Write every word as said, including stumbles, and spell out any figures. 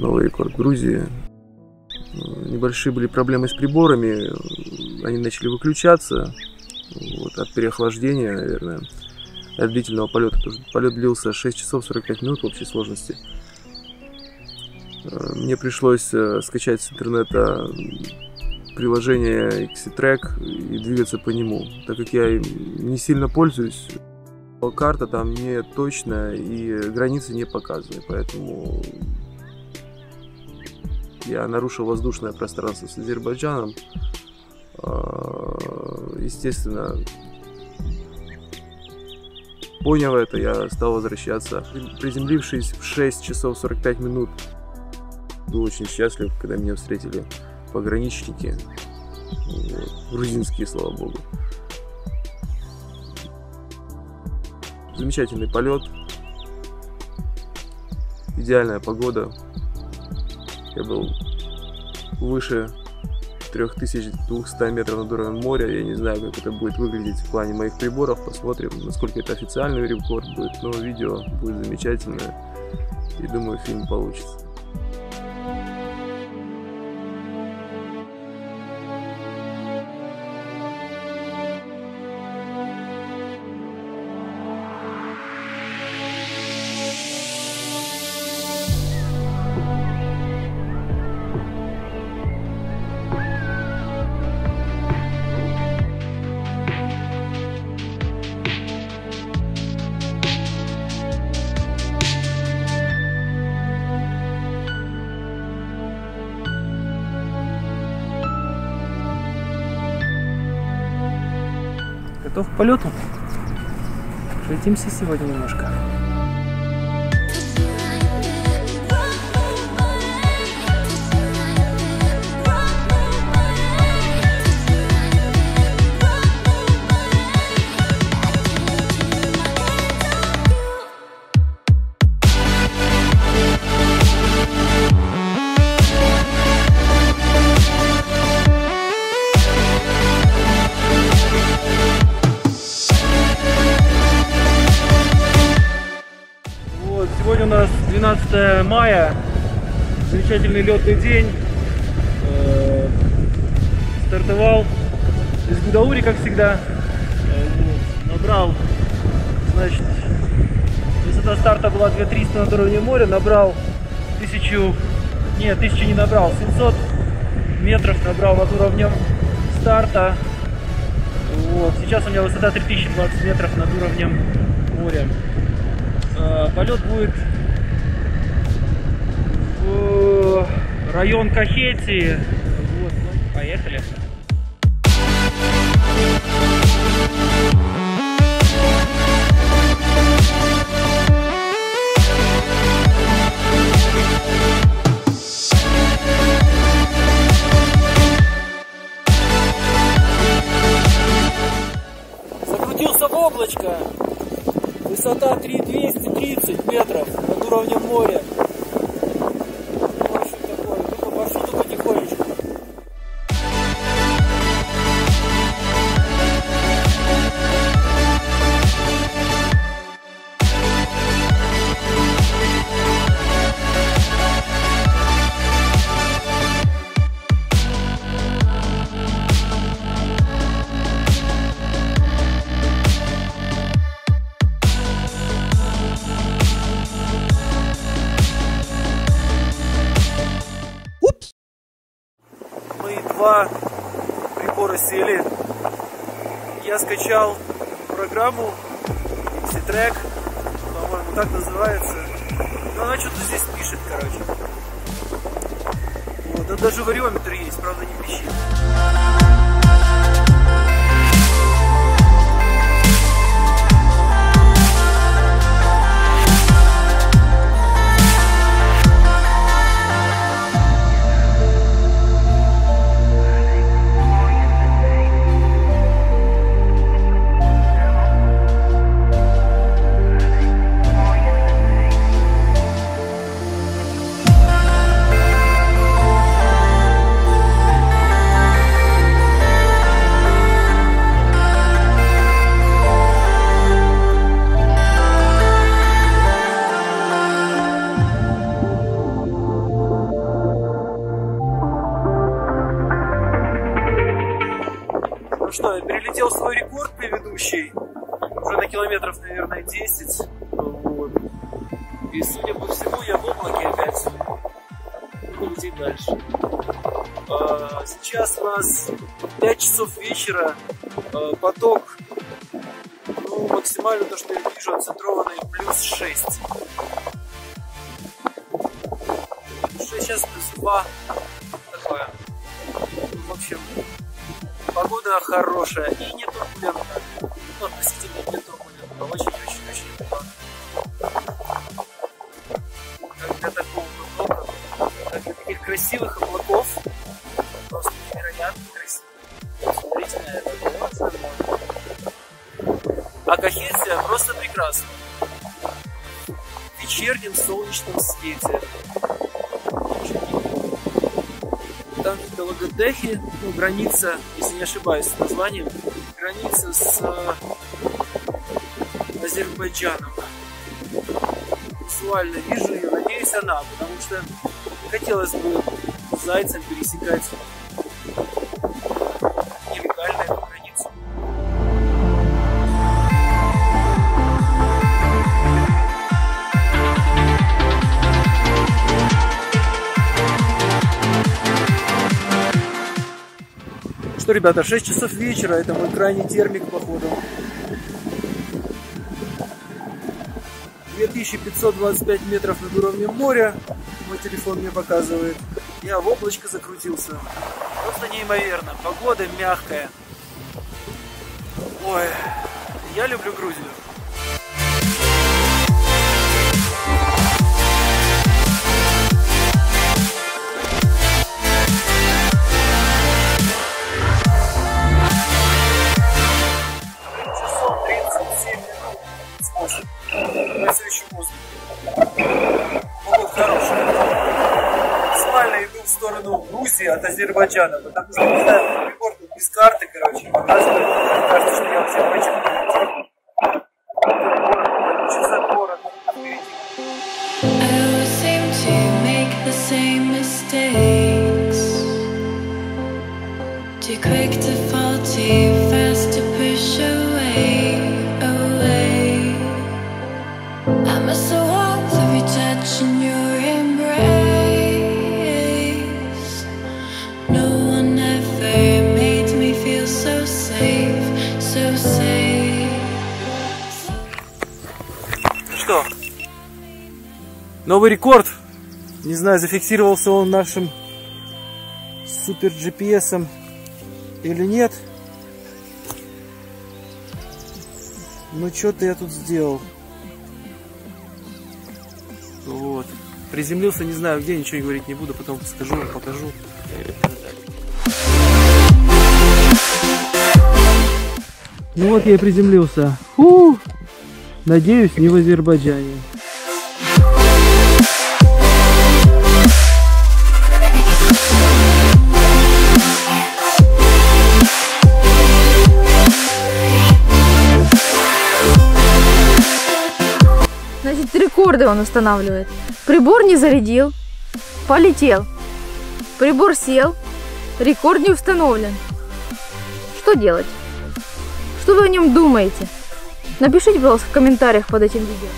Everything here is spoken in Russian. новый рекорд Грузии. Небольшие были проблемы с приборами, они начали выключаться вот, от переохлаждения, наверное, от длительного полета. Полет длился шесть часов сорок пять минут в общей сложности. Мне пришлось скачать с интернета приложение Икс-Track и двигаться по нему, так как я не сильно пользуюсь. Карта там не точная и границы не показаны, поэтому я нарушил воздушное пространство с Азербайджаном. Естественно, поняв это, я стал возвращаться. Приземлившись в шесть часов сорок пять минут, был очень счастлив, когда меня встретили пограничники, грузинские, слава богу. Замечательный полет, идеальная погода. Я был выше трёх тысяч двухсот метров над уровнем моря. Я не знаю, как это будет выглядеть в плане моих приборов. Посмотрим, насколько это официальный рекорд будет. Но видео будет замечательное. И думаю, фильм получится. Готов к полету? Полетимся сегодня немножко. Сегодня у нас двенадцатое мая, замечательный летный день, стартовал из Гудаури, как всегда, набрал, значит, высота старта была две тысячи триста над уровнем моря, набрал тысячу, нет, тысячу не набрал, семьсот метров набрал над уровнем старта, вот, сейчас у меня высота три тысячи двадцать метров над уровнем моря. Полет будет в район Кахетии. Вот, ну, поехали. Закрутился в облачко. Высота три тысячи двести тридцать метров над уровнем моря. В общем, такое. Ну, по маршруту потихонечку. Два прибора сели. Я скачал программу X-Track, по-моему, так называется. Но она что-то здесь пишет, короче. Вот, да, даже вариометр есть, правда, не пищит. как предыдущий, уже на километров, наверное, десять. Вот. И, судя по всему, я в облаке опять. Буду идти дальше. А, сейчас у нас пять часов вечера. А, поток, ну, максимально то, что я вижу, отцентрованный плюс шесть. Уже сейчас плюс два. Такое. В общем, погода хорошая и не турбулентная. Ну, относительно не турбулентная. Очень-очень-очень много. Как для такого облака, как для таких красивых облаков, просто невероятно красиво. Смотрите на это. А Кахетия просто прекрасна. В вечернем солнечном свете. Там это Лагодехи, ну, граница, если не ошибаюсь с названием, граница с Азербайджаном. Визуально вижу ее, надеюсь, она, потому что хотелось бы зайцем пересекать нелегальную границу. Что, ребята, шесть часов вечера, это мой крайний термик, походу. две тысячи пятьсот двадцать пять метров над уровнем моря, мой телефон мне показывает. Я в облачко закрутился. Просто неимоверно, погода мягкая. Ой, я люблю Грузию. От Азербайджана, потому что не знаю, рекорд без карты, короче, показывает. Мне кажется, что я вообще почему-то хочу за город ответить. Что? Новый рекорд. Не знаю, зафиксировался он нашим супер джи пи эсом или нет. Но что-то я тут сделал. Вот. Приземлился, не знаю где, ничего говорить не буду, потом скажу, покажу. Ну вот я и приземлился. Фу! Надеюсь, не в Азербайджане. Значит, рекорды он устанавливает. Прибор не зарядил, полетел. Прибор сел, рекорд не установлен. Что делать? Что вы о нем думаете? Напишите, пожалуйста, в комментариях под этим видео.